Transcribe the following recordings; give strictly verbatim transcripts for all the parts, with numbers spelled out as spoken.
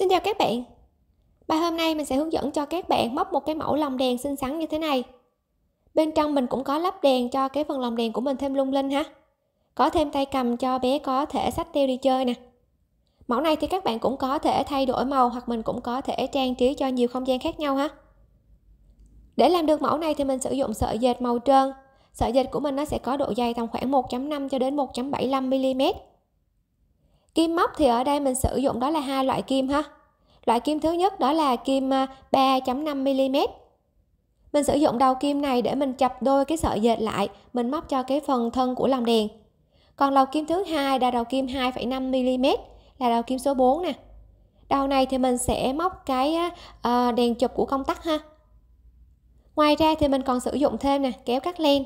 Xin chào các bạn. Bài hôm nay mình sẽ hướng dẫn cho các bạn móc một cái mẫu lồng đèn xinh xắn như thế này. Bên trong mình cũng có lắp đèn cho cái phần lồng đèn của mình thêm lung linh ha. Có thêm tay cầm cho bé có thể xách theo đi chơi nè. Mẫu này thì các bạn cũng có thể thay đổi màu hoặc mình cũng có thể trang trí cho nhiều không gian khác nhau ha. Để làm được mẫu này thì mình sử dụng sợi dệt màu trơn. Sợi dệt của mình nó sẽ có độ dày tầm khoảng một phẩy năm cho đến một phẩy bảy mươi lăm mi-li-mét. Kim móc thì ở đây mình sử dụng đó là hai loại kim ha. Loại kim thứ nhất đó là kim ba phẩy năm mi-li-mét. Mình sử dụng đầu kim này để mình chập đôi cái sợi dệt lại, mình móc cho cái phần thân của lồng đèn. Còn đầu kim thứ hai là đầu kim hai phẩy năm mi-li-mét, là đầu kim số bốn nè. Đầu này thì mình sẽ móc cái đèn chụp của công tắc ha. Ngoài ra thì mình còn sử dụng thêm nè, kéo cắt len,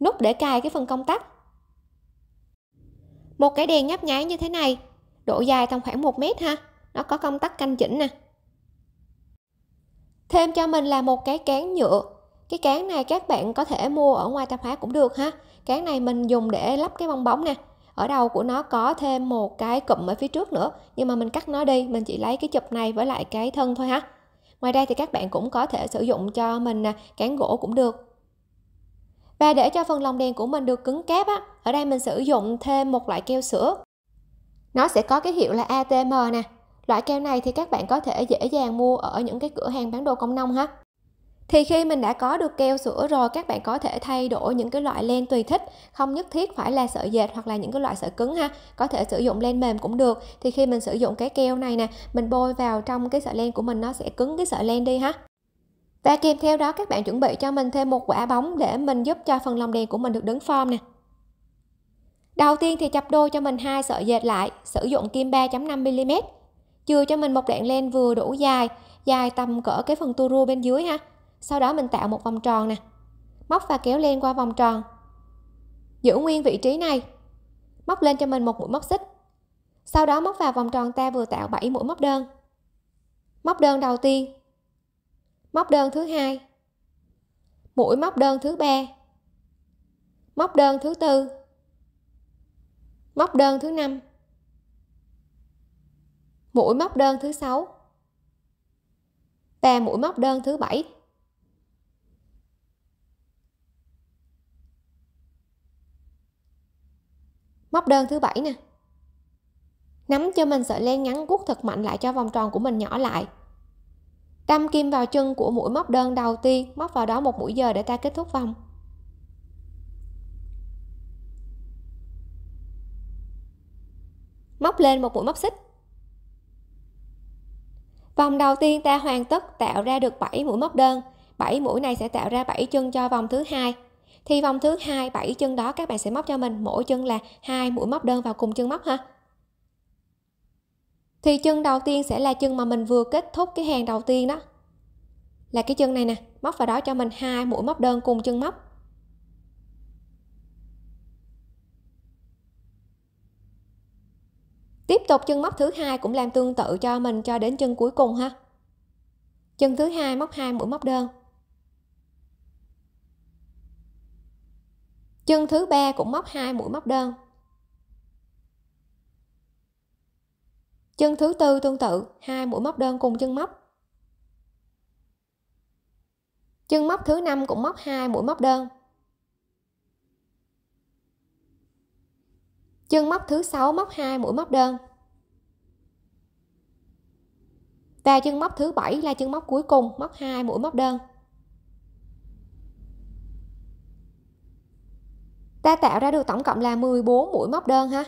nút để cài cái phần công tắc. Một cái đèn nhấp nháy như thế này, độ dài tầm khoảng một mét ha, nó có công tắc canh chỉnh nè. Thêm cho mình là một cái cán nhựa. Cái cán này các bạn có thể mua ở ngoài tạp hóa cũng được ha. Cán này mình dùng để lắp cái bong bóng nè. Ở đầu của nó có thêm một cái cụm ở phía trước nữa, nhưng mà mình cắt nó đi, mình chỉ lấy cái chụp này với lại cái thân thôi ha. Ngoài ra thì các bạn cũng có thể sử dụng cho mình cán gỗ cũng được. Và để cho phần lồng đèn của mình được cứng cáp á, ở đây mình sử dụng thêm một loại keo sữa. Nó sẽ có cái hiệu là a tê em nè. Loại keo này thì các bạn có thể dễ dàng mua ở những cái cửa hàng bán đồ công nông ha. Thì khi mình đã có được keo sữa rồi, các bạn có thể thay đổi những cái loại len tùy thích, không nhất thiết phải là sợi dệt hoặc là những cái loại sợi cứng ha, có thể sử dụng len mềm cũng được. Thì khi mình sử dụng cái keo này nè, mình bôi vào trong cái sợi len của mình, nó sẽ cứng cái sợi len đi ha. Và kèm theo đó các bạn chuẩn bị cho mình thêm một quả bóng để mình giúp cho phần lồng đèn của mình được đứng form nè. Đầu tiên thì chập đôi cho mình hai sợi dệt lại, sử dụng kim ba phẩy năm mi-li-mét. Chừa cho mình một đoạn len vừa đủ dài, dài tầm cỡ cái phần tua rua bên dưới ha. Sau đó mình tạo một vòng tròn nè. Móc và kéo len qua vòng tròn. Giữ nguyên vị trí này. Móc lên cho mình một mũi móc xích. Sau đó móc vào vòng tròn ta vừa tạo bảy mũi móc đơn. Móc đơn đầu tiên, móc đơn thứ hai, mũi móc đơn thứ ba, móc đơn thứ tư, móc đơn thứ năm, mũi móc đơn thứ sáu và mũi móc đơn thứ bảy. Móc đơn thứ bảy nè. Nắm cho mình sợi len ngắn guốc thật mạnh lại cho vòng tròn của mình nhỏ lại. Đâm kim vào chân của mũi móc đơn đầu tiên, móc vào đó một mũi giờ để ta kết thúc vòng. Móc lên một mũi móc xích. Vòng đầu tiên ta hoàn tất, tạo ra được bảy mũi móc đơn. bảy mũi này sẽ tạo ra bảy chân cho vòng thứ hai. Thì vòng thứ hai, bảy chân đó các bạn sẽ móc cho mình mỗi chân là hai mũi móc đơn vào cùng chân móc ha. Thì chân đầu tiên sẽ là chân mà mình vừa kết thúc cái hàng đầu tiên, đó là cái chân này nè. Móc vào đó cho mình hai mũi móc đơn cùng chân móc. Tiếp tục chân móc thứ hai cũng làm tương tự cho mình cho đến chân cuối cùng ha. Chân thứ hai móc hai mũi móc đơn. Chân thứ ba cũng móc hai mũi móc đơn. Chân thứ tư tương tự, hai mũi móc đơn cùng chân móc. Chân móc thứ năm cũng móc hai mũi móc đơn. Chân móc thứ sáu móc hai mũi móc đơn. Và chân móc thứ bảy là chân móc cuối cùng, móc hai mũi móc đơn. Ta tạo ra được tổng cộng là mười bốn mũi móc đơn ha.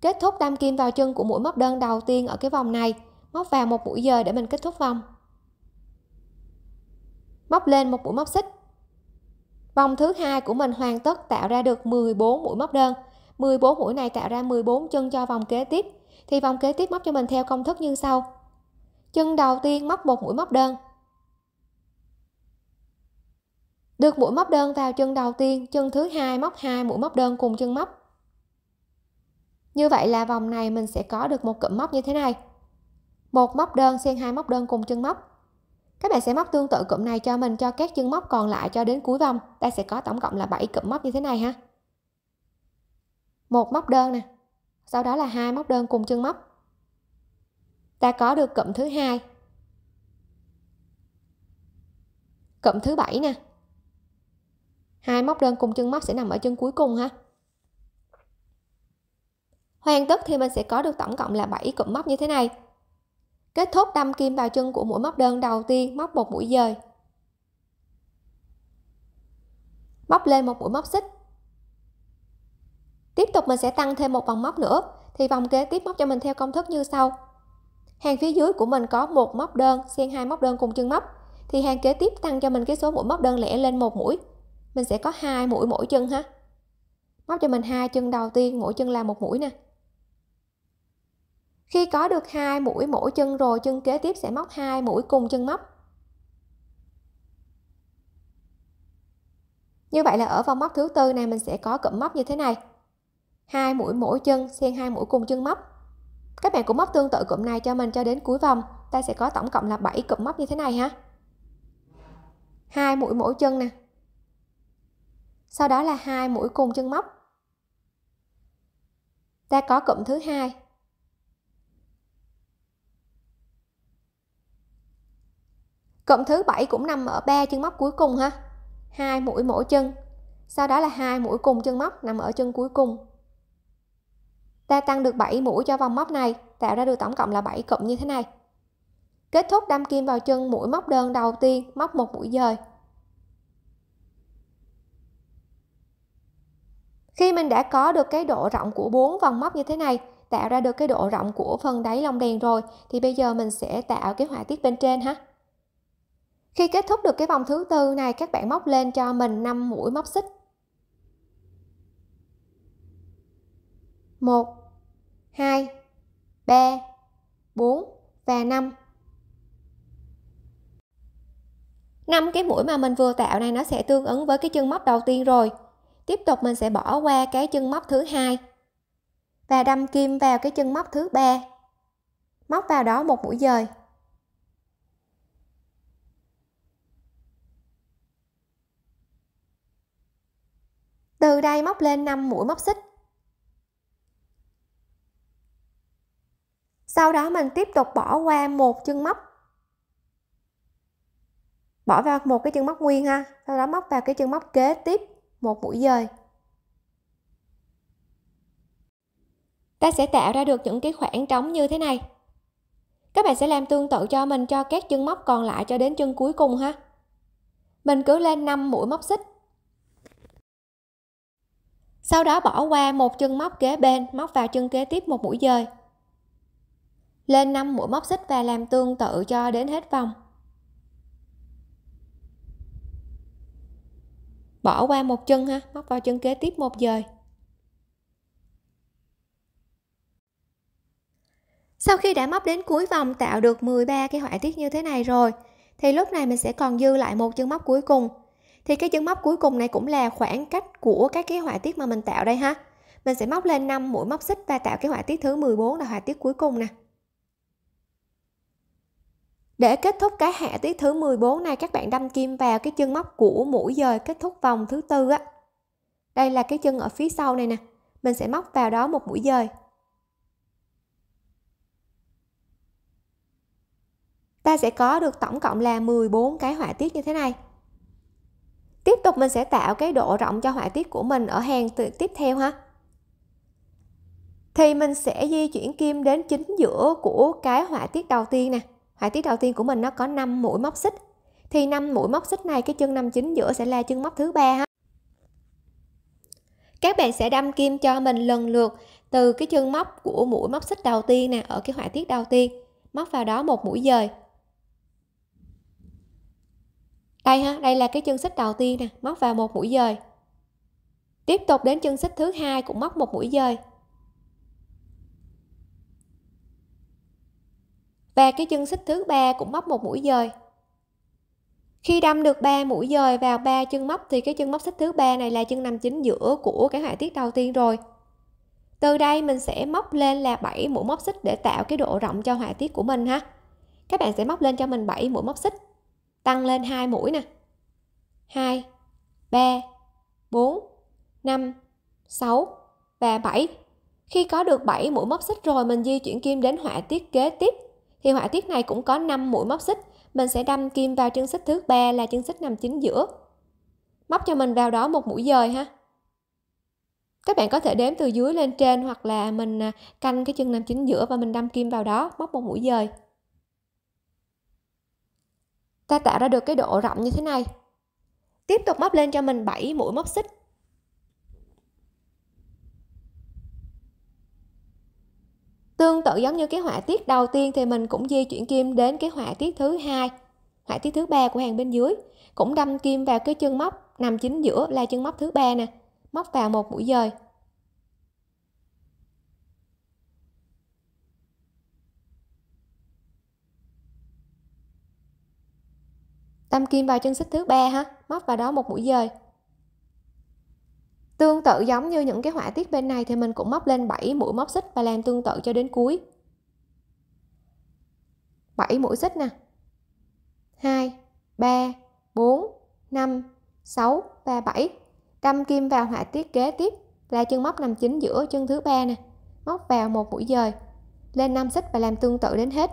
Kết thúc đâm kim vào chân của mũi móc đơn đầu tiên ở cái vòng này, móc vào một mũi giờ để mình kết thúc vòng. Móc lên một mũi móc xích. Vòng thứ hai của mình hoàn tất, tạo ra được mười bốn mũi móc đơn. mười bốn mũi này tạo ra mười bốn chân cho vòng kế tiếp. Thì vòng kế tiếp móc cho mình theo công thức như sau. Chân đầu tiên móc một mũi móc đơn. Được mũi móc đơn vào chân đầu tiên, chân thứ hai móc hai mũi móc đơn cùng chân móc. Như vậy là vòng này mình sẽ có được một cụm móc như thế này. Một móc đơn xen hai móc đơn cùng chân móc. Các bạn sẽ móc tương tự cụm này cho mình cho các chân móc còn lại cho đến cuối vòng. Ta sẽ có tổng cộng là bảy cụm móc như thế này ha. Một móc đơn nè, sau đó là hai móc đơn cùng chân móc. ta có được cụm thứ hai, cụm thứ bảy nè. Hai móc đơn cùng chân móc sẽ nằm ở chân cuối cùng ha. Hoàn tất thì mình sẽ có được tổng cộng là bảy cụm móc như thế này. Kết thúc đâm kim vào chân của mũi móc đơn đầu tiên, móc một mũi dời, móc lên một mũi móc xích. Tiếp tục mình sẽ tăng thêm một vòng móc nữa, thì vòng kế tiếp móc cho mình theo công thức như sau. Hàng phía dưới của mình có một móc đơn xen hai móc đơn cùng chân móc, thì hàng kế tiếp tăng cho mình cái số mũi móc đơn lẻ lên một mũi, mình sẽ có hai mũi mỗi chân ha. Móc cho mình hai chân đầu tiên, mỗi chân là một mũi nè. Khi có được hai mũi mỗi chân rồi, chân kế tiếp sẽ móc hai mũi cùng chân móc. Như vậy là ở vòng móc thứ tư này mình sẽ có cụm móc như thế này. Hai mũi mỗi chân xen hai mũi cùng chân móc. Các bạn cũng móc tương tự cụm này cho mình cho đến cuối vòng, ta sẽ có tổng cộng là bảy cụm móc như thế này ha. Hai mũi mỗi chân nè. Sau đó là hai mũi cùng chân móc. Ta có cụm thứ hai. Cụm thứ bảy cũng nằm ở ba chân móc cuối cùng ha. Hai mũi mỗi chân. Sau đó là hai mũi cùng chân móc nằm ở chân cuối cùng. Ta tăng được bảy mũi cho vòng móc này, tạo ra được tổng cộng là bảy cụm như thế này. Kết thúc đâm kim vào chân mũi móc đơn đầu tiên, móc một mũi dời. Khi mình đã có được cái độ rộng của bốn vòng móc như thế này, tạo ra được cái độ rộng của phần đáy lồng đèn rồi, thì bây giờ mình sẽ tạo cái họa tiết bên trên ha. Khi kết thúc được cái vòng thứ tư này, các bạn móc lên cho mình năm mũi móc xích. một, hai, ba, bốn và năm. năm cái mũi mà mình vừa tạo này nó sẽ tương ứng với cái chân móc đầu tiên rồi. Tiếp tục mình sẽ bỏ qua cái chân móc thứ hai và đâm kim vào cái chân móc thứ ba. Móc vào đó một mũi dời. Từ đây móc lên năm mũi móc xích. Sau đó mình tiếp tục bỏ qua một chân móc. Bỏ vào một cái chân móc nguyên ha, sau đó móc vào cái chân móc kế tiếp một mũi dời. Ta sẽ tạo ra được những cái khoảng trống như thế này. Các bạn sẽ làm tương tự cho mình cho các chân móc còn lại cho đến chân cuối cùng ha. Mình cứ lên năm mũi móc xích. Sau đó bỏ qua một chân móc kế bên, móc vào chân kế tiếp một mũi dời. Lên năm mũi móc xích và làm tương tự cho đến hết vòng. Bỏ qua một chân ha, móc vào chân kế tiếp một dời. Sau khi đã móc đến cuối vòng tạo được mười ba cái họa tiết như thế này rồi, thì lúc này mình sẽ còn dư lại một chân móc cuối cùng. Thì cái chân móc cuối cùng này cũng là khoảng cách của các cái họa tiết mà mình tạo đây ha. Mình sẽ móc lên năm mũi móc xích và tạo cái họa tiết thứ mười bốn là họa tiết cuối cùng nè. Để kết thúc cái họa tiết thứ mười bốn này, các bạn đâm kim vào cái chân móc của mũi dời kết thúc vòng thứ tư á. Đây là cái chân ở phía sau này nè. Mình sẽ móc vào đó một mũi dời. Ta sẽ có được tổng cộng là mười bốn cái họa tiết như thế này. Tiếp tục mình sẽ tạo cái độ rộng cho họa tiết của mình ở hàng tiếp theo ha. Thì mình sẽ di chuyển kim đến chính giữa của cái họa tiết đầu tiên nè. Họa tiết đầu tiên của mình nó có năm mũi móc xích. Thì năm mũi móc xích này, cái chân nằm chính giữa sẽ là chân móc thứ ba ha. Các bạn sẽ đâm kim cho mình lần lượt từ cái chân móc của mũi móc xích đầu tiên nè, ở cái họa tiết đầu tiên, móc vào đó một mũi dời. Đây ha, đây là cái chân xích đầu tiên nè, móc vào một mũi dời. Tiếp tục đến chân xích thứ hai cũng móc một mũi dời. Và cái chân xích thứ ba cũng móc một mũi dời. Khi đâm được ba mũi dời vào ba chân móc thì cái chân móc xích thứ ba này là chân nằm chính giữa của cái họa tiết đầu tiên rồi. Từ đây mình sẽ móc lên là bảy mũi móc xích để tạo cái độ rộng cho họa tiết của mình ha. Các bạn sẽ móc lên cho mình bảy mũi móc xích. Tăng lên hai mũi nè. hai, ba, bốn, năm, sáu và bảy. Khi có được bảy mũi móc xích rồi, mình di chuyển kim đến họa tiết kế tiếp. Thì họa tiết này cũng có năm mũi móc xích. Mình sẽ đâm kim vào chân xích thứ ba là chân xích nằm chính giữa. Móc cho mình vào đó một mũi dời ha. Các bạn có thể đếm từ dưới lên trên hoặc là mình canh cái chân nằm chính giữa và mình đâm kim vào đó, móc một mũi dời. Ta tạo ra được cái độ rộng như thế này. Tiếp tục móc lên cho mình bảy mũi móc xích. Tương tự giống như cái họa tiết đầu tiên thì mình cũng di chuyển kim đến cái họa tiết thứ hai, họa tiết thứ ba của hàng bên dưới, cũng đâm kim vào cái chân móc nằm chính giữa là chân móc thứ ba nè, móc vào một mũi dời. Đâm kim vào chân xích thứ ba ha, móc vào đó một mũi dời. Tương tự giống như những cái họa tiết bên này thì mình cũng móc lên bảy mũi móc xích và làm tương tự cho đến cuối. bảy mũi xích nè. hai, ba, bốn, năm, sáu và bảy. Đâm kim vào họa tiết kế tiếp là chân móc nằm chính giữa chân thứ ba nè, móc vào một mũi dời. Lên năm xích và làm tương tự đến hết.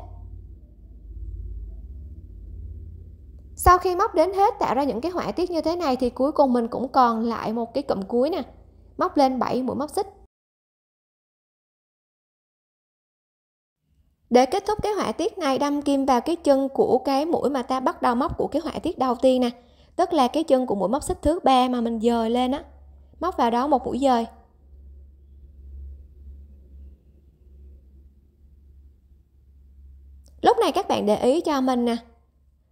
Sau khi móc đến hết tạo ra những cái họa tiết như thế này thì cuối cùng mình cũng còn lại một cái cụm cuối nè. Móc lên bảy mũi móc xích. Để kết thúc cái họa tiết này, đâm kim vào cái chân của cái mũi mà ta bắt đầu móc của cái họa tiết đầu tiên nè, tức là cái chân của mũi móc xích thứ ba mà mình dời lên á, móc vào đó một mũi dời. Lúc này các bạn để ý cho mình nè,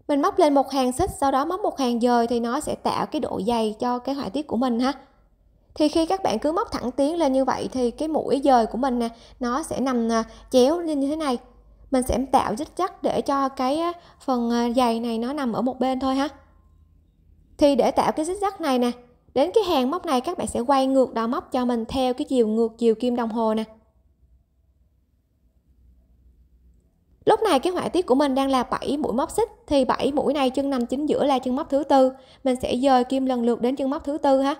mình móc lên một hàng xích sau đó móc một hàng dời thì nó sẽ tạo cái độ dày cho cái họa tiết của mình ha. Thì khi các bạn cứ móc thẳng tiến lên như vậy thì cái mũi dời của mình nè nó sẽ nằm chéo lên như thế này. Mình sẽ tạo dít chắc để cho cái phần dày này nó nằm ở một bên thôi ha. Thì để tạo cái dít chắc này nè, đến cái hàng móc này các bạn sẽ quay ngược đầu móc cho mình theo cái chiều ngược chiều kim đồng hồ nè. Lúc này cái họa tiết của mình đang là bảy mũi móc xích thì bảy mũi này chân nằm chính giữa là chân móc thứ tư, mình sẽ dời kim lần lượt đến chân móc thứ tư ha.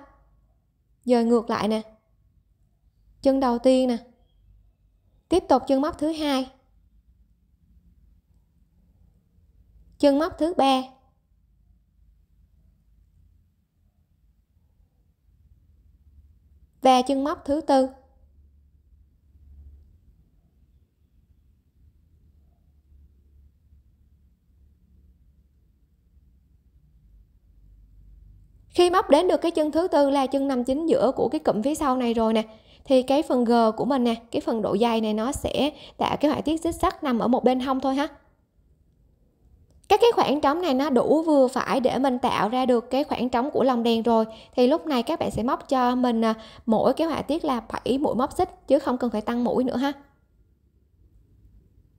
Dời ngược lại nè. Chân đầu tiên nè. Tiếp tục chân móc thứ hai. Chân móc thứ ba. Và chân móc thứ tư. Khi móc đến được cái chân thứ tư là chân nằm chính giữa của cái cụm phía sau này rồi nè, thì cái phần G của mình nè, cái phần độ dày này nó sẽ tạo cái họa tiết xích sắt nằm ở một bên hông thôi ha. Các cái khoảng trống này nó đủ vừa phải để mình tạo ra được cái khoảng trống của lồng đèn rồi. Thì lúc này các bạn sẽ móc cho mình mỗi cái họa tiết là bảy mũi móc xích chứ không cần phải tăng mũi nữa ha.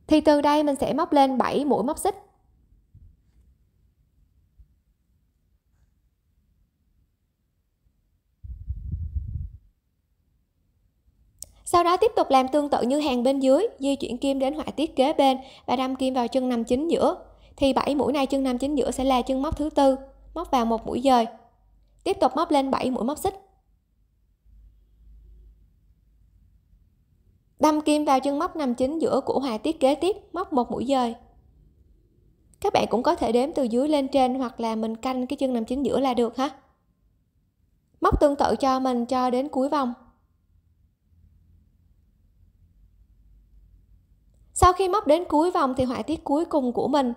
Thì từ đây mình sẽ móc lên bảy mũi móc xích. Sau đó tiếp tục làm tương tự như hàng bên dưới, di chuyển kim đến họa tiết kế bên và đâm kim vào chân nằm chính giữa. Thì bảy mũi này chân nằm chính giữa sẽ là chân móc thứ tư, móc vào một mũi dời. Tiếp tục móc lên bảy mũi móc xích. Đâm kim vào chân móc nằm chính giữa của họa tiết kế tiếp, móc một mũi dời. Các bạn cũng có thể đếm từ dưới lên trên hoặc là mình canh cái chân nằm chính giữa là được ha. Móc tương tự cho mình cho đến cuối vòng. Sau khi móc đến cuối vòng thì họa tiết cuối cùng của mình,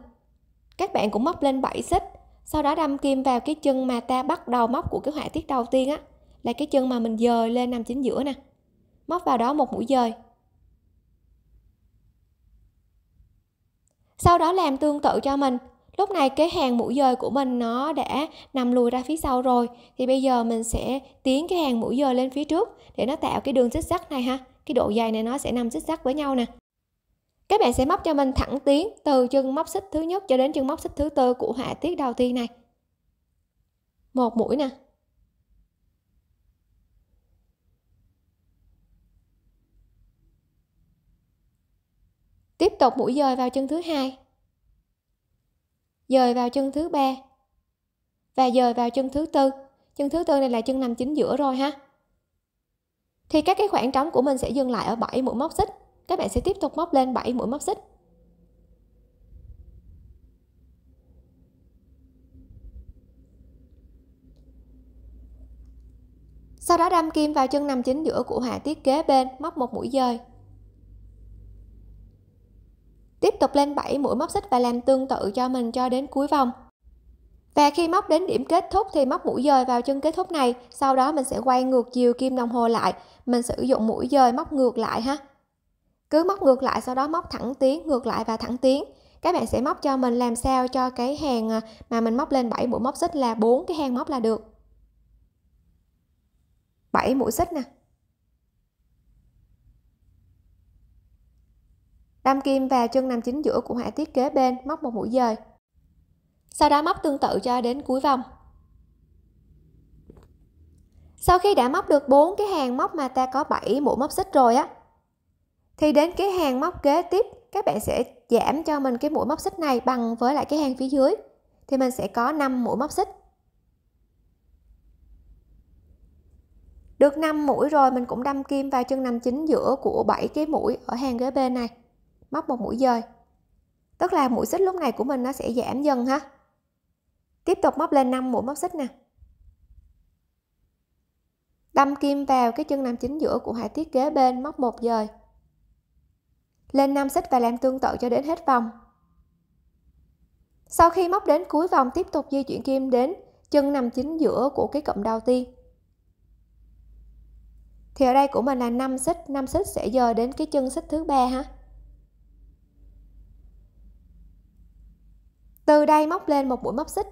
các bạn cũng móc lên bảy xích, sau đó đâm kim vào cái chân mà ta bắt đầu móc của cái họa tiết đầu tiên á, là cái chân mà mình dời lên nằm chính giữa nè, móc vào đó một mũi dời. Sau đó làm tương tự cho mình. Lúc này cái hàng mũi dời của mình nó đã nằm lùi ra phía sau rồi, thì bây giờ mình sẽ tiến cái hàng mũi dời lên phía trước để nó tạo cái đường xích xắc này ha. Cái độ dày này nó sẽ nằm xích xắc với nhau nè. Các bạn sẽ móc cho mình thẳng tiến từ chân móc xích thứ nhất cho đến chân móc xích thứ tư của họa tiết đầu tiên này. Một mũi nè. Tiếp tục mũi dời vào chân thứ hai. Dời vào chân thứ ba. Và dời vào chân thứ tư. Chân thứ tư này là chân nằm chính giữa rồi ha. Thì các cái khoảng trống của mình sẽ dừng lại ở bảy mũi móc xích. Các bạn sẽ tiếp tục móc lên bảy mũi móc xích. Sau đó đâm kim vào chân nằm chính giữa của họa tiết kế bên, móc một mũi dời. Tiếp tục lên bảy mũi móc xích và làm tương tự cho mình cho đến cuối vòng. Và khi móc đến điểm kết thúc thì móc mũi dời vào chân kết thúc này, sau đó mình sẽ quay ngược chiều kim đồng hồ lại, mình sử dụng mũi dời móc ngược lại ha. Cứ móc ngược lại, sau đó móc thẳng tiến, ngược lại và thẳng tiến. Các bạn sẽ móc cho mình làm sao cho cái hàng mà mình móc lên bảy mũi móc xích là bốn cái hàng móc là được. bảy mũi xích nè. Đâm kim vào chân nằm chính giữa của họa tiết kế bên, móc một mũi dời. Sau đó móc tương tự cho đến cuối vòng. Sau khi đã móc được bốn cái hàng móc mà ta có bảy mũi móc xích rồi á, thì đến cái hàng móc kế tiếp, các bạn sẽ giảm cho mình cái mũi móc xích này bằng với lại cái hàng phía dưới, thì mình sẽ có năm mũi móc xích. Được năm mũi rồi, mình cũng đâm kim vào chân nằm chính giữa của bảy cái mũi ở hàng kế bên này, móc một mũi dời. Tức là mũi xích lúc này của mình nó sẽ giảm dần ha. Tiếp tục móc lên năm mũi móc xích nè. Đâm kim vào cái chân nằm chính giữa của họa tiết kế bên, móc một dời. Lên năm xích và làm tương tự cho đến hết vòng. Sau khi móc đến cuối vòng, tiếp tục di chuyển kim đến chân nằm chính giữa của cái cụm đầu tiên. Thì ở đây của mình là năm xích, năm xích sẽ dời đến cái chân xích thứ ba ha. Từ đây móc lên một mũi móc xích.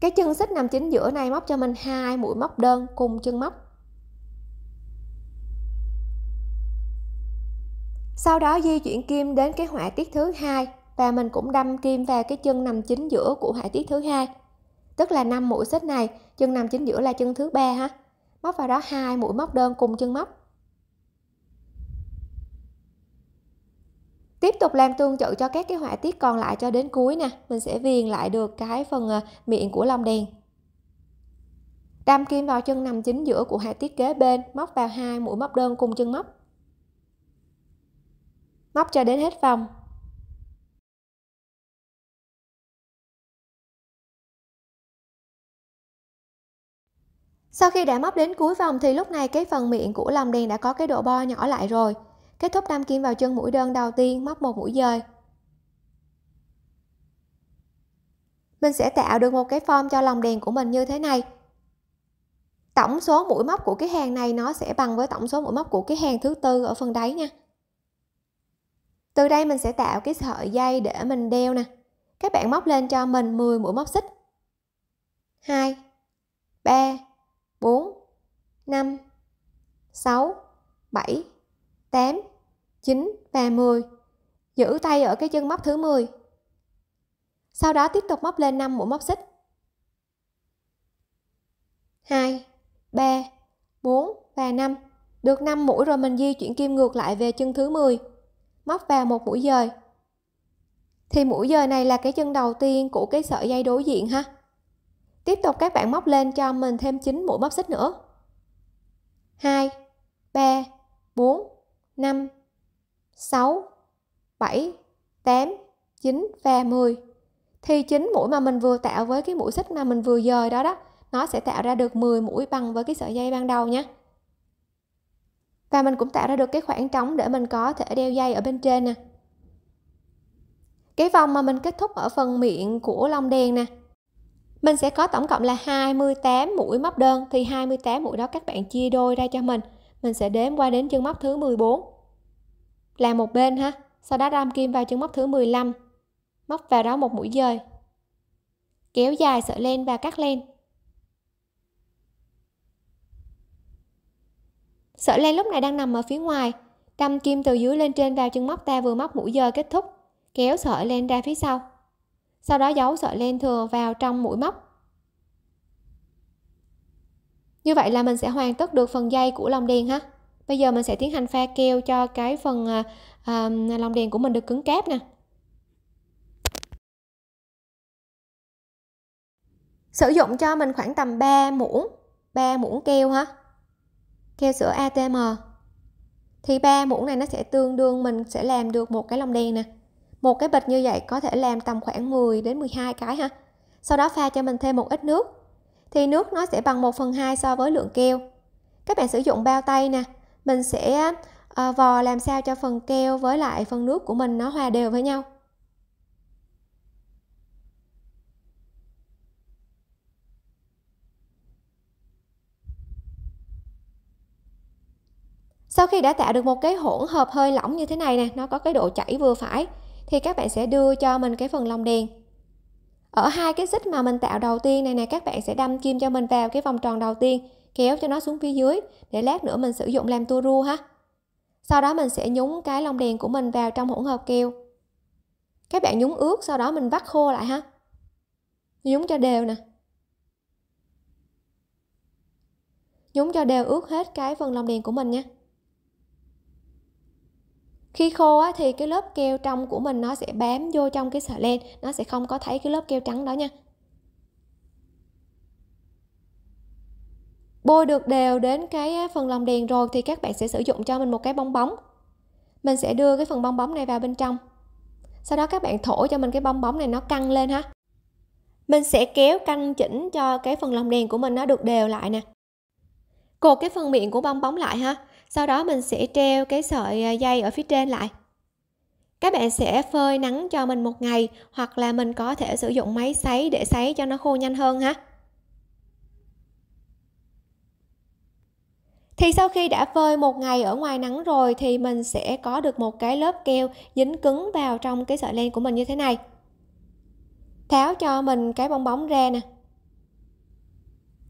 Cái chân xích nằm chính giữa này móc cho mình hai mũi móc đơn cùng chân móc. Sau đó di chuyển kim đến cái họa tiết thứ hai và mình cũng đâm kim vào cái chân nằm chính giữa của họa tiết thứ hai. Tức là năm mũi xích này, chân nằm chính giữa là chân thứ ba ha. Móc vào đó hai mũi móc đơn cùng chân móc. Tiếp tục làm tương tự cho các cái họa tiết còn lại cho đến cuối nè, mình sẽ viền lại được cái phần miệng của lồng đèn. Đâm kim vào chân nằm chính giữa của họa tiết kế bên, móc vào hai mũi móc đơn cùng chân móc. Móc cho đến hết vòng. Sau khi đã móc đến cuối vòng thì lúc này cái phần miệng của lồng đèn đã có cái độ bo nhỏ lại rồi. Kết thúc đâm kim vào chân mũi đơn đầu tiên, móc một mũi dời. Mình sẽ tạo được một cái form cho lồng đèn của mình như thế này. Tổng số mũi móc của cái hàng này nó sẽ bằng với tổng số mũi móc của cái hàng thứ tư ở phần đáy nha. Từ đây mình sẽ tạo cái sợi dây để mình đeo nè. Các bạn móc lên cho mình mười mũi móc xích. hai, ba, bốn, năm, sáu, bảy, tám, chín và mười. Giữ tay ở cái chân móc thứ mười. Sau đó tiếp tục móc lên năm mũi móc xích. hai, ba, bốn và năm. Được năm mũi rồi, mình di chuyển kim ngược lại về chân thứ mười. Móc vào một mũi dời. Thì mũi dời này là cái chân đầu tiên của cái sợi dây đối diện ha. Tiếp tục các bạn móc lên cho mình thêm chín mũi móc xích nữa. hai, ba, bốn, năm, sáu, bảy, tám, chín và mười. Thì chín mũi mà mình vừa tạo với cái mũi xích mà mình vừa dời đó đó, nó sẽ tạo ra được mười mũi bằng với cái sợi dây ban đầu nhé. Và mình cũng tạo ra được cái khoảng trống để mình có thể đeo dây ở bên trên nè. Cái vòng mà mình kết thúc ở phần miệng của lồng đèn nè, mình sẽ có tổng cộng là hai mươi tám mũi móc đơn. Thì hai mươi tám mũi đó các bạn chia đôi ra cho mình. Mình sẽ đếm qua đến chân móc thứ mười bốn là một bên ha. Sau đó đâm kim vào chân móc thứ mười lăm, móc vào đó một mũi dời. Kéo dài sợi len và cắt len. Sợi len lúc này đang nằm ở phía ngoài. Đâm kim từ dưới lên trên vào chân móc ta vừa móc mũi dời kết thúc. Kéo sợi len ra phía sau. Sau đó giấu sợi len thừa vào trong mũi móc. Như vậy là mình sẽ hoàn tất được phần dây của lồng đèn ha. Bây giờ mình sẽ tiến hành pha keo cho cái phần à, à, lồng đèn của mình được cứng cáp nè. Sử dụng cho mình khoảng tầm ba muỗng keo ha. Keo sữa a tê em. Thì ba muỗng này nó sẽ tương đương mình sẽ làm được một cái lồng đèn nè. Một cái bịch như vậy có thể làm tầm khoảng mười đến mười hai cái ha. Sau đó pha cho mình thêm một ít nước. thì nước nó sẽ bằng một phần hai so với lượng keo. Các bạn sử dụng bao tay nè, mình sẽ vò làm sao cho phần keo với lại phần nước của mình nó hòa đều với nhau. Sau khi đã tạo được một cái hỗn hợp hơi lỏng như thế này nè, nó có cái độ chảy vừa phải, thì các bạn sẽ đưa cho mình cái phần lòng đèn. Ở hai cái xích mà mình tạo đầu tiên này nè, các bạn sẽ đâm kim cho mình vào cái vòng tròn đầu tiên, kéo cho nó xuống phía dưới để lát nữa mình sử dụng làm tua rua ha. Sau đó mình sẽ nhúng cái lông đèn của mình vào trong hỗn hợp keo. Các bạn nhúng ướt, sau đó mình vắt khô lại ha. Nhúng cho đều nè. Nhúng cho đều ướt hết cái phần lông đèn của mình nha. Khi khô á, thì cái lớp keo trong của mình nó sẽ bám vô trong cái sợi len, nó sẽ không có thấy cái lớp keo trắng đó nha. Bôi được đều đến cái phần lòng đèn rồi thì các bạn sẽ sử dụng cho mình một cái bong bóng. Mình sẽ đưa cái phần bong bóng này vào bên trong. Sau đó các bạn thổi cho mình cái bong bóng này nó căng lên ha. Mình sẽ kéo căng chỉnh cho cái phần lòng đèn của mình nó được đều lại nè. Cột cái phần miệng của bong bóng lại ha. Sau đó mình sẽ treo cái sợi dây ở phía trên lại. Các bạn sẽ phơi nắng cho mình một ngày, hoặc là mình có thể sử dụng máy sấy để sấy cho nó khô nhanh hơn ha. Thì sau khi đã phơi một ngày ở ngoài nắng rồi thì mình sẽ có được một cái lớp keo dính cứng vào trong cái sợi len của mình như thế này. Tháo cho mình cái bong bóng ra nè.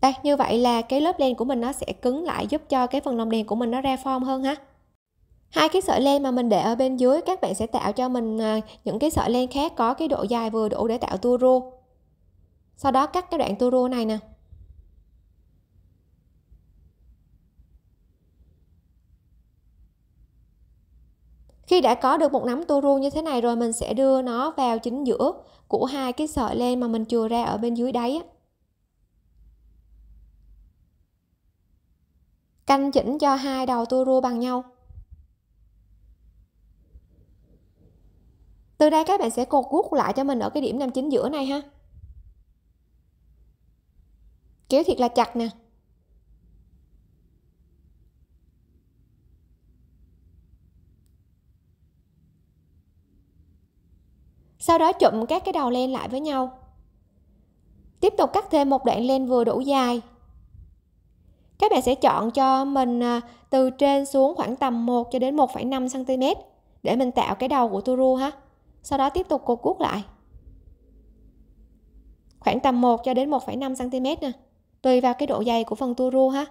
Đây, như vậy là cái lớp len của mình nó sẽ cứng lại, giúp cho cái phần lồng đèn của mình nó ra form hơn ha. Hai cái sợi len mà mình để ở bên dưới, các bạn sẽ tạo cho mình những cái sợi len khác có cái độ dài vừa đủ để tạo tua rua. Sau đó cắt cái đoạn tua rua này nè. Khi đã có được một nắm tua rua như thế này rồi, mình sẽ đưa nó vào chính giữa của hai cái sợi len mà mình chừa ra ở bên dưới đáy. Canh chỉnh cho hai đầu tua rua bằng nhau. Từ đây các bạn sẽ cột guốc lại cho mình ở cái điểm nằm chính giữa này ha. Kéo thiệt là chặt nè. Sau đó chụm các cái đầu len lại với nhau. Tiếp tục cắt thêm một đoạn len vừa đủ dài. Các bạn sẽ chọn cho mình từ trên xuống khoảng tầm một cho đến một phẩy năm xăng ti mét để mình tạo cái đầu của tua rua ha. Sau đó tiếp tục cột cuốc lại. Khoảng tầm một cho đến một phẩy năm xăng ti mét nè, tùy vào cái độ dày của phần tua rua ha.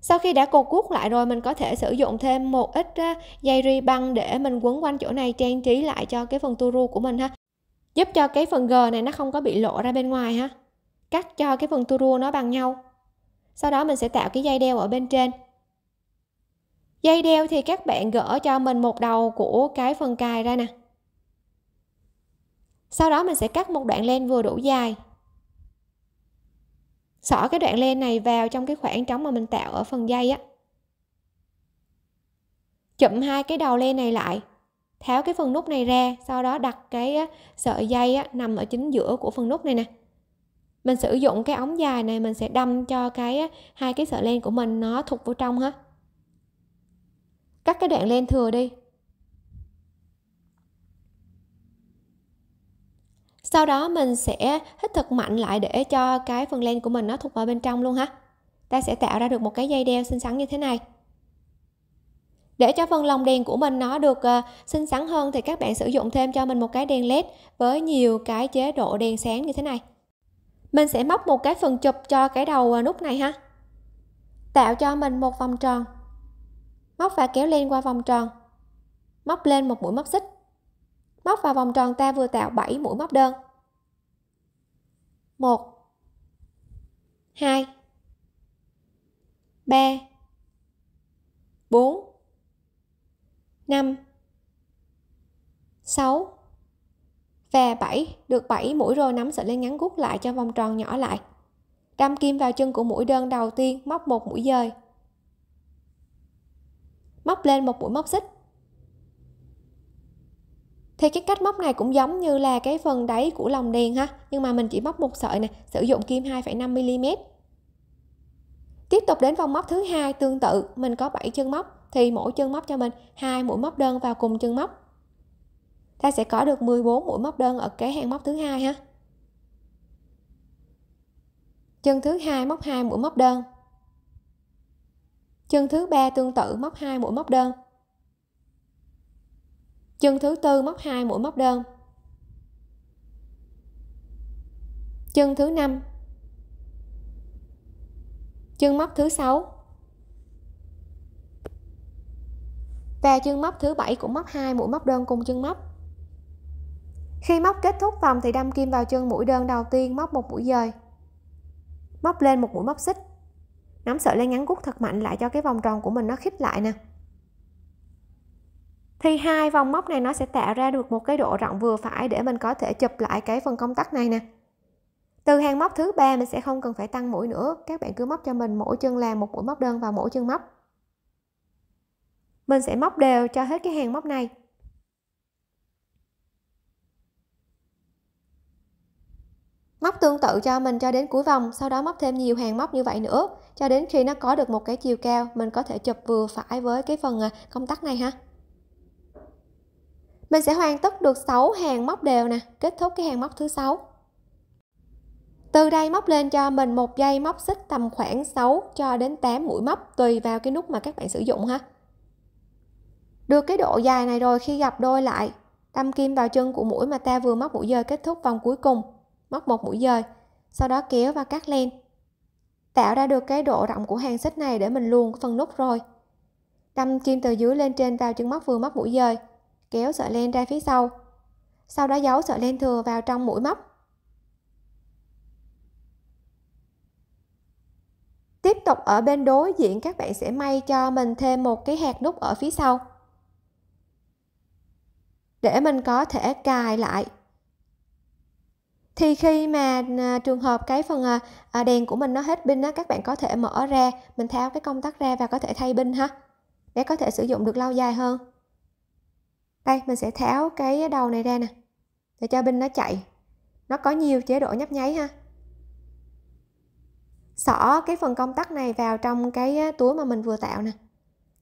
Sau khi đã cột cuốc lại rồi, mình có thể sử dụng thêm một ít dây ri băng để mình quấn quanh chỗ này trang trí lại cho cái phần tua rua của mình ha. Giúp cho cái phần G này nó không có bị lộ ra bên ngoài ha. Cắt cho cái phần tua rua nó bằng nhau. Sau đó mình sẽ tạo cái dây đeo ở bên trên. Dây đeo thì các bạn gỡ cho mình một đầu của cái phần cài ra nè. Sau đó mình sẽ cắt một đoạn len vừa đủ dài. Xỏ cái đoạn len này vào trong cái khoảng trống mà mình tạo ở phần dây á. Chụm hai cái đầu len này lại. Tháo cái phần nút này ra, sau đó đặt cái sợi dây á, nằm ở chính giữa của phần nút này nè. Mình sử dụng cái ống dài này, mình sẽ đâm cho cái hai cái sợi len của mình nó thụt vào trong ha. Cắt cái đoạn len thừa đi. Sau đó mình sẽ hít thật mạnh lại để cho cái phần len của mình nó thụt vào bên trong luôn ha. Ta sẽ tạo ra được một cái dây đeo xinh xắn như thế này. Để cho phần lồng đèn của mình nó được uh, xinh xắn hơn thì các bạn sử dụng thêm cho mình một cái đèn led với nhiều cái chế độ đèn sáng như thế này. Mình sẽ móc một cái phần chụp cho cái đầu uh, nút này ha. Tạo cho mình một vòng tròn. Móc và kéo len qua vòng tròn. Móc lên một mũi móc xích. Móc vào vòng tròn ta vừa tạo bảy mũi móc đơn. một hai ba bốn năm sáu và bảy. Được bảy mũi rồi, nắm sợi len ngắn gút lại cho vòng tròn nhỏ lại. Đâm kim vào chân của mũi đơn đầu tiên, móc một mũi dời. Móc lên một mũi móc xích. Thì cái cách móc này cũng giống như là cái phần đáy của lồng đèn ha, nhưng mà mình chỉ móc một sợi nè, sử dụng kim hai phẩy năm mi li mét. Tiếp tục đến vòng móc thứ hai tương tự, mình có bảy chân móc thì mỗi chân móc cho mình hai mũi móc đơn vào cùng chân móc. Ta sẽ có được mười bốn mũi móc đơn ở cái hàng móc thứ hai ha. Chân thứ hai móc hai mũi móc đơn. Chân thứ ba tương tự móc hai mũi móc đơn. Chân thứ tư móc hai mũi móc đơn. Chân thứ năm. Chân móc thứ sáu. Và chân móc thứ bảy cũng móc hai mũi móc đơn cùng chân móc. Khi móc kết thúc vòng thì đâm kim vào chân mũi đơn đầu tiên, móc một mũi dời, móc lên một mũi móc xích, nắm sợi len ngắn gút thật mạnh lại cho cái vòng tròn của mình nó khít lại nè. Thì hai vòng móc này nó sẽ tạo ra được một cái độ rộng vừa phải để mình có thể chụp lại cái phần công tắc này nè. Từ hàng móc thứ ba mình sẽ không cần phải tăng mũi nữa, các bạn cứ móc cho mình mỗi chân là một mũi móc đơn vào mỗi chân móc. Mình sẽ móc đều cho hết cái hàng móc này. Móc tương tự cho mình cho đến cuối vòng, sau đó móc thêm nhiều hàng móc như vậy nữa cho đến khi nó có được một cái chiều cao mình có thể chụp vừa phải với cái phần công tắc này ha. Mình sẽ hoàn tất được sáu hàng móc đều nè, kết thúc cái hàng móc thứ sáu. Từ đây móc lên cho mình một dây móc xích tầm khoảng sáu cho đến tám mũi móc tùy vào cái nút mà các bạn sử dụng ha. Được cái độ dài này rồi, khi gặp đôi lại đâm kim vào chân của mũi mà ta vừa móc mũi dời, kết thúc vòng cuối cùng, móc một mũi dời, sau đó kéo và cắt len, tạo ra được cái độ rộng của hàng xích này để mình luồn phần nút rồi. Đâm kim từ dưới lên trên vào chân móc vừa móc mũi dời, kéo sợi len ra phía sau, sau đó giấu sợi len thừa vào trong mũi móc. Tiếp tục ở bên đối diện các bạn sẽ may cho mình thêm một cái hạt nút ở phía sau để mình có thể cài lại. Thì khi mà trường hợp cái phần đèn của mình nó hết pin đó, các bạn có thể mở ra, mình tháo cái công tắc ra và có thể thay pin ha, để có thể sử dụng được lâu dài hơn. Đây, mình sẽ tháo cái đầu này ra nè để cho pin nó chạy. Nó có nhiều chế độ nhấp nháy ha. Xỏ cái phần công tắc này vào trong cái túi mà mình vừa tạo nè.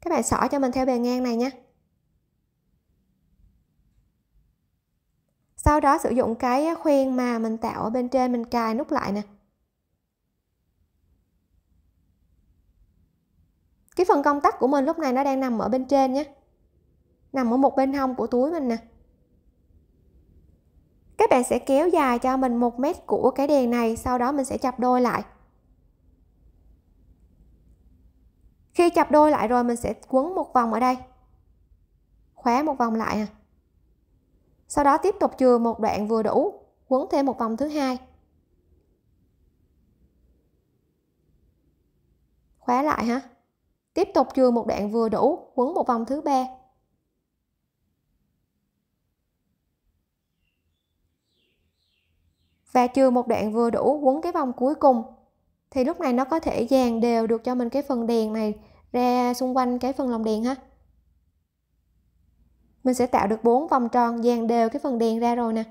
Các bạn xỏ cho mình theo bề ngang này nha. Sau đó sử dụng cái khuyên mà mình tạo ở bên trên, mình cài nút lại nè. Cái phần công tắc của mình lúc này nó đang nằm ở bên trên nhé, nằm ở một bên hông của túi mình nè. Các bạn sẽ kéo dài cho mình một mét của cái đèn này, sau đó mình sẽ chập đôi lại. Khi chập đôi lại rồi mình sẽ quấn một vòng ở đây, khóa một vòng lại nè. Sau đó tiếp tục chừa một đoạn vừa đủ, quấn thêm một vòng thứ hai, khóa lại ha. Tiếp tục chừa một đoạn vừa đủ, quấn một vòng thứ ba. Và chừa một đoạn vừa đủ, quấn cái vòng cuối cùng. Thì lúc này nó có thể dàn đều được cho mình cái phần đèn này ra xung quanh cái phần lồng đèn ha. Mình sẽ tạo được bốn vòng tròn dàn đều cái phần đèn ra rồi nè.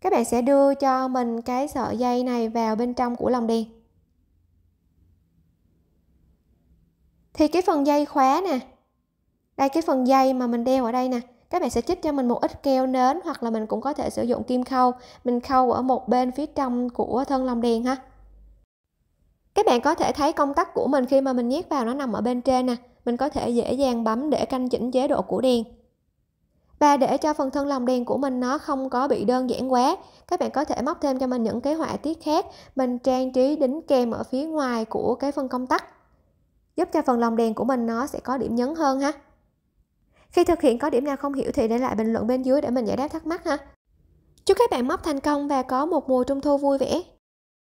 Các bạn sẽ đưa cho mình cái sợi dây này vào bên trong của lồng đèn. Thì cái phần dây khóa nè, đây cái phần dây mà mình đeo ở đây nè, các bạn sẽ chích cho mình một ít keo nến hoặc là mình cũng có thể sử dụng kim khâu, mình khâu ở một bên phía trong của thân lồng đèn ha. Các bạn có thể thấy công tắc của mình khi mà mình nhét vào nó nằm ở bên trên nè, mình có thể dễ dàng bấm để canh chỉnh chế độ của đèn. Và để cho phần thân lồng đèn của mình nó không có bị đơn giản quá, các bạn có thể móc thêm cho mình những cái họa tiết khác, mình trang trí đính kèm ở phía ngoài của cái phần công tắc, giúp cho phần lồng đèn của mình nó sẽ có điểm nhấn hơn ha. Khi thực hiện có điểm nào không hiểu thì để lại bình luận bên dưới để mình giải đáp thắc mắc ha. Chúc các bạn móc thành công và có một mùa trung thu vui vẻ.